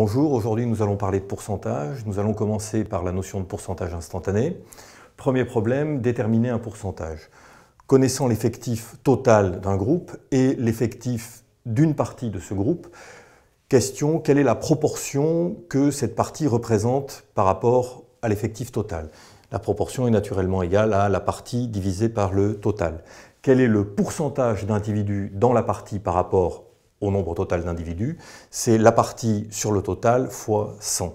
Bonjour, aujourd'hui nous allons parler de pourcentage. Nous allons commencer par la notion de pourcentage instantané. Premier problème, déterminer un pourcentage. Connaissant l'effectif total d'un groupe et l'effectif d'une partie de ce groupe, question, quelle est la proportion que cette partie représente par rapport à l'effectif total? La proportion est naturellement égale à la partie divisée par le total. Quel est le pourcentage d'individus dans la partie par rapport au nombre total d'individus? C'est la partie sur le total fois 100.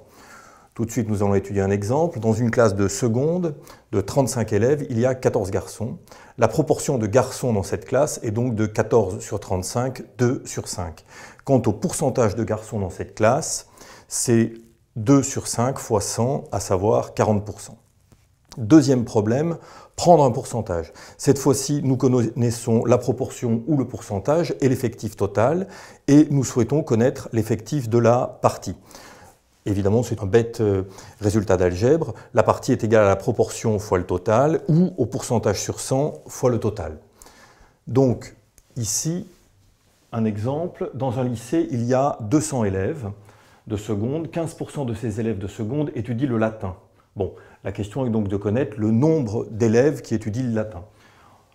Tout de suite, nous allons étudier un exemple. Dans une classe de seconde de 35 élèves, il y a 14 garçons. La proportion de garçons dans cette classe est donc de 14 sur 35, 2 sur 5. Quant au pourcentage de garçons dans cette classe, c'est 2 sur 5 fois 100, à savoir 40%. Deuxième problème, prendre un pourcentage. Cette fois-ci, nous connaissons la proportion ou le pourcentage et l'effectif total, et nous souhaitons connaître l'effectif de la partie. Évidemment, c'est un bête résultat d'algèbre. La partie est égale à la proportion fois le total ou au pourcentage sur 100 fois le total. Donc, ici, un exemple. Dans un lycée, il y a 200 élèves de seconde. 15% de ces élèves de seconde étudient le latin. Bon, la question est donc de connaître le nombre d'élèves qui étudient le latin.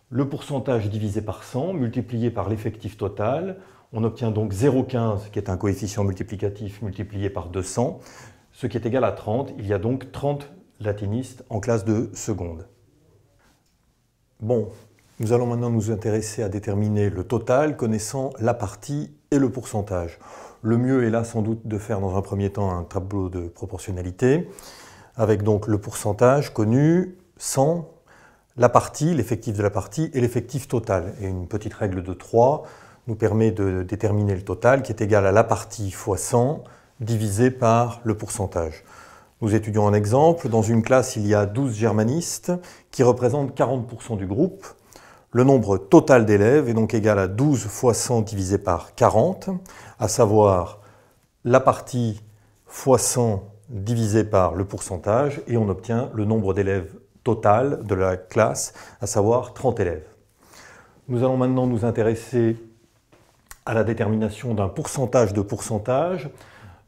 Le pourcentage divisé par 100, multiplié par l'effectif total, on obtient donc 0,15 qui est un coefficient multiplicatif multiplié par 200, ce qui est égal à 30. Il y a donc 30 latinistes en classe de seconde. Bon, nous allons maintenant nous intéresser à déterminer le total connaissant la partie et le pourcentage. Le mieux est là sans doute de faire dans un premier temps un tableau de proportionnalité avec donc le pourcentage connu, 100, la partie, l'effectif de la partie et l'effectif total. Et une petite règle de 3 nous permet de déterminer le total qui est égal à la partie fois 100 divisé par le pourcentage. Nous étudions un exemple. Dans une classe, il y a 12 germanistes qui représentent 40% du groupe. Le nombre total d'élèves est donc égal à 12 fois 100 divisé par 40, à savoir la partie fois 100 divisé par le pourcentage, et on obtient le nombre d'élèves total de la classe, à savoir 30 élèves. Nous allons maintenant nous intéresser à la détermination d'un pourcentage de pourcentage.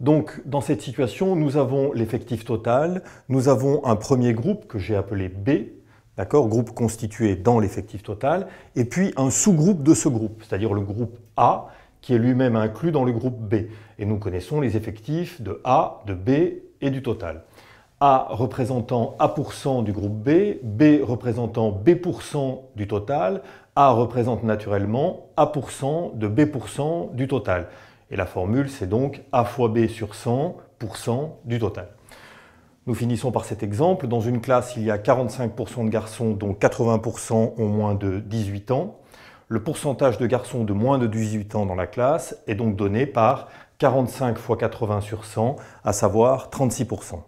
Donc, dans cette situation, nous avons l'effectif total, nous avons un premier groupe que j'ai appelé B, d'accord, groupe constitué dans l'effectif total, et puis un sous-groupe de ce groupe, c'est-à-dire le groupe A, qui est lui-même inclus dans le groupe B. Et nous connaissons les effectifs de A, de B et du total. A représentant A% du groupe B, B représentant B% du total, A représente naturellement A% de B% du total. Et la formule, c'est donc A fois B sur 100% du total. Nous finissons par cet exemple. Dans une classe, il y a 45% de garçons, dont 80% ont moins de 18 ans. Le pourcentage de garçons de moins de 18 ans dans la classe est donc donné par 45 fois 80 sur 100, à savoir 36%.